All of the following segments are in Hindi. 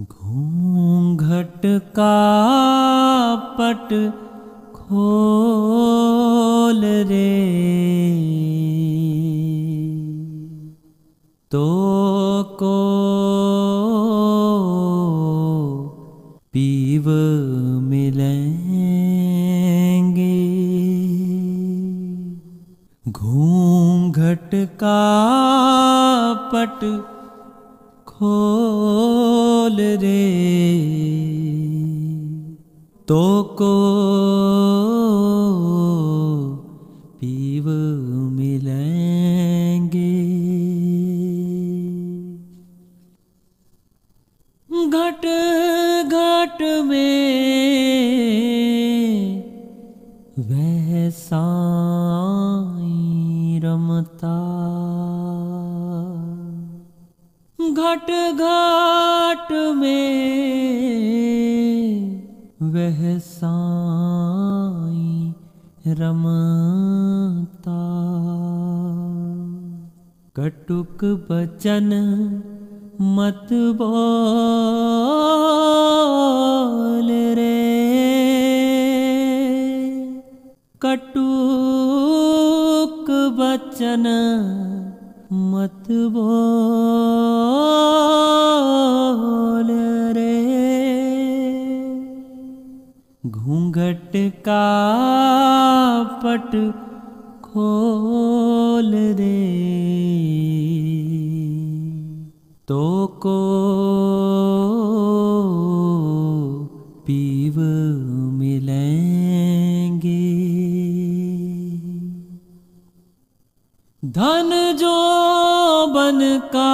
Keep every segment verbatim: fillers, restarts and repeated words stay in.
घूंघट का पट खोल रे, तो को पीव मिलेंगे। घूंघट का पट खोल रे, तो को पीव मिलेंगे। घट घट में वह साईं रमता, घाट घाट में वह साईं रमता। कटुक बचन मत बोल रे, कटुक बचन मत बोल रे। घूंघट का पट खोल रे, तो को पीव मिलेंगे। धन जो बन का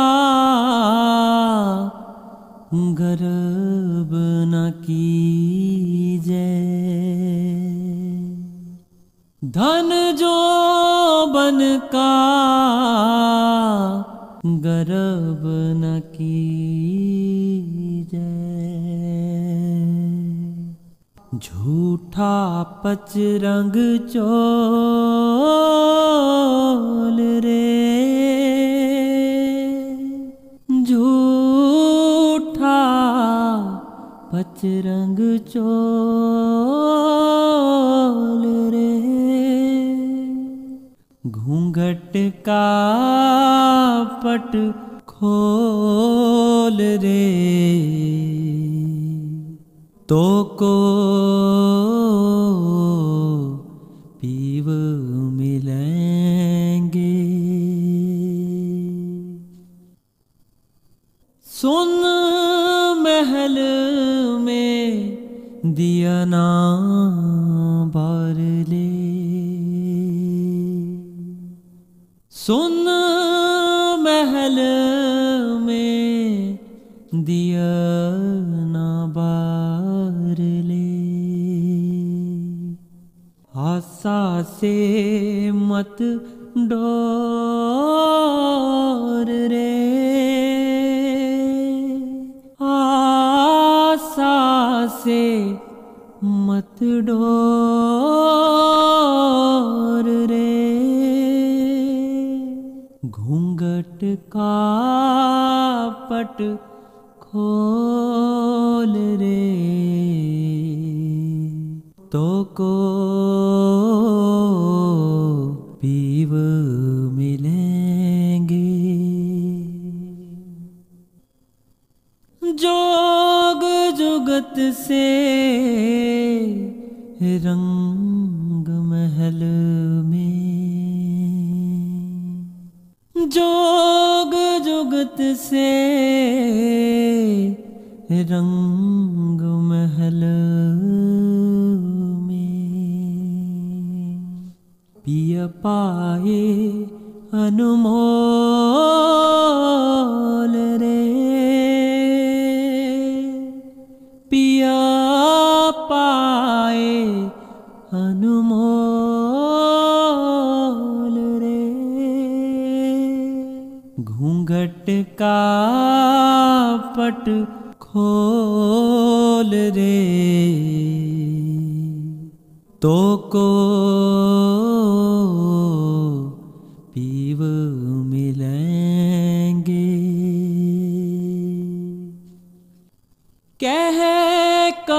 गर्व न कीजे, धन जो बन का गर्व न कीजे। झूठा पचरंग चोल रे, झूठा पचरंग चोल रे। घूंघट का पट खोल रे, तो को पीव मिलेंगे। सुन महल में दिया ना बार ले, सुन महल में दिया ना बार ले। आशा से मत डोर रे, आशा से मत डोर रे। घूंघट का पट खोल रे, तो को पीव मिलेंगे। जोग जुगत से रंग महल में, जोग जुगत से रंग महल पिया पाए अनुमोल रे, पिया पाए अनुमोल रे। घूंघट का पट खोल रे, तो को पीव मिलेंगे।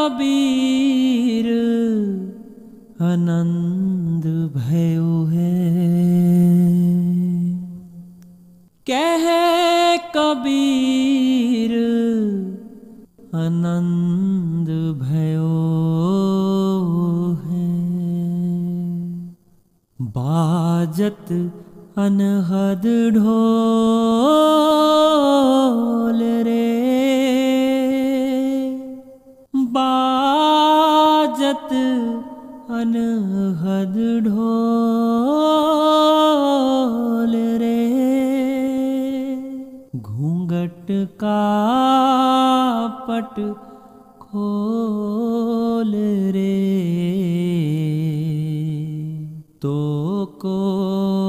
कबीर आनंद भयो है। कह कबीर आनंद भयो है। बाजत अनहद ढोल रे, बाजत अनहद ढोल रे। घूंघट का पट खोल रे, तो को